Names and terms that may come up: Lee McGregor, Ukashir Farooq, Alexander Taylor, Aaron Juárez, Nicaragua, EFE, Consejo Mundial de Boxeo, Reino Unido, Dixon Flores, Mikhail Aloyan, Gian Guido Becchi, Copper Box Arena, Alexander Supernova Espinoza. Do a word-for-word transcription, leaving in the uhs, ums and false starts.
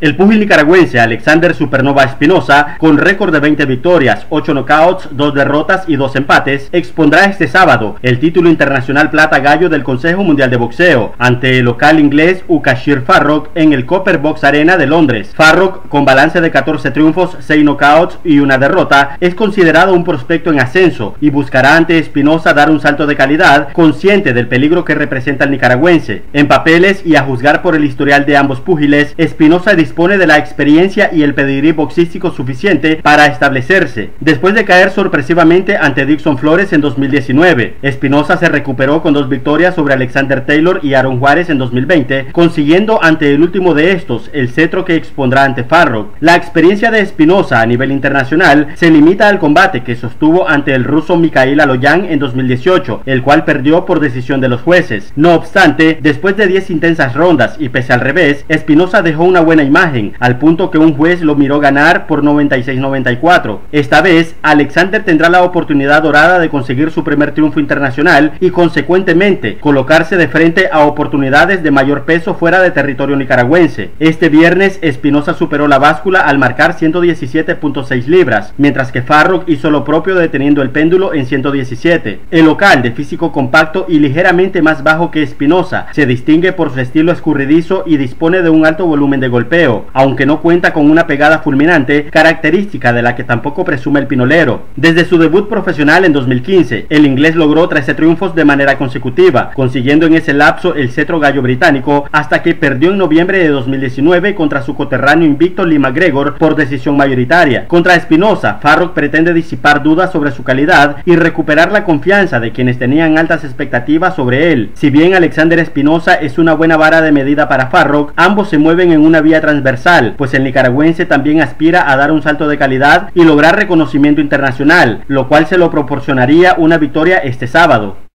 El púgil nicaragüense Alexander Supernova Espinoza, con récord de veinte victorias, ocho nocauts, dos derrotas y dos empates, expondrá este sábado el título internacional plata gallo del Consejo Mundial de Boxeo ante el local inglés Ukashir Farooq en el Copper Box Arena de Londres. Farooq, con balance de catorce triunfos, seis nocauts y una derrota, es considerado un prospecto en ascenso y buscará ante Espinoza dar un salto de calidad, consciente del peligro que representa el nicaragüense. En papeles y a juzgar por el historial de ambos púgiles, Espinoza dispone de la experiencia y el pedigrí boxístico suficiente para establecerse. Después de caer sorpresivamente ante Dixon Flores en dos mil diecinueve, Espinoza se recuperó con dos victorias sobre Alexander Taylor y Aaron Juárez en dos mil veinte, consiguiendo ante el último de estos el cetro que expondrá ante Farooq. La experiencia de Espinoza a nivel internacional se limita al combate que sostuvo ante el ruso Mikhail Aloyan en dos mil dieciocho, el cual perdió por decisión de los jueces. No obstante, después de diez intensas rondas y pese al revés, Espinoza dejó una buena imagen, al punto que un juez lo miró ganar por noventa y seis a noventa y cuatro. Esta vez, Alexander tendrá la oportunidad dorada de conseguir su primer triunfo internacional y, consecuentemente, colocarse de frente a oportunidades de mayor peso fuera de territorio nicaragüense. Este viernes, Espinoza superó la báscula al marcar ciento diecisiete punto seis libras, mientras que Farooq hizo lo propio deteniendo el péndulo en ciento diecisiete. El local, de físico compacto y ligeramente más bajo que Espinoza, se distingue por su estilo escurridizo y dispone de un alto volumen de golpeo, aunque no cuenta con una pegada fulminante, característica de la que tampoco presume el pinolero. Desde su debut profesional en dos mil quince, el inglés logró trece triunfos de manera consecutiva, consiguiendo en ese lapso el cetro gallo británico, hasta que perdió en noviembre de dos mil diecinueve contra su coterráneo invicto Lee McGregor por decisión mayoritaria. Contra Espinoza, Farooq pretende disipar dudas sobre su calidad y recuperar la confianza de quienes tenían altas expectativas sobre él. Si bien Alexander Espinoza es una buena vara de medida para Farooq, ambos se mueven en una vía transversal transversal, pues el nicaragüense también aspira a dar un salto de calidad y lograr reconocimiento internacional, lo cual se lo proporcionaría una victoria este sábado.